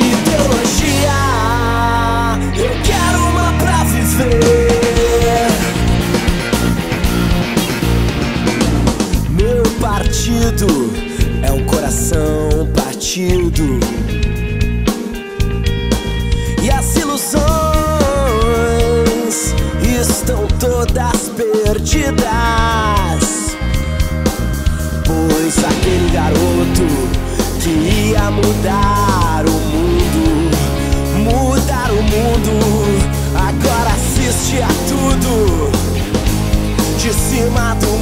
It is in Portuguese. Ideologia, eu quero uma pra viver. Meu partido é um coração partido, e as ilusões estão todas perdidas, pois aquele garoto que ia mudar o mundo, agora assiste a tudo de cima do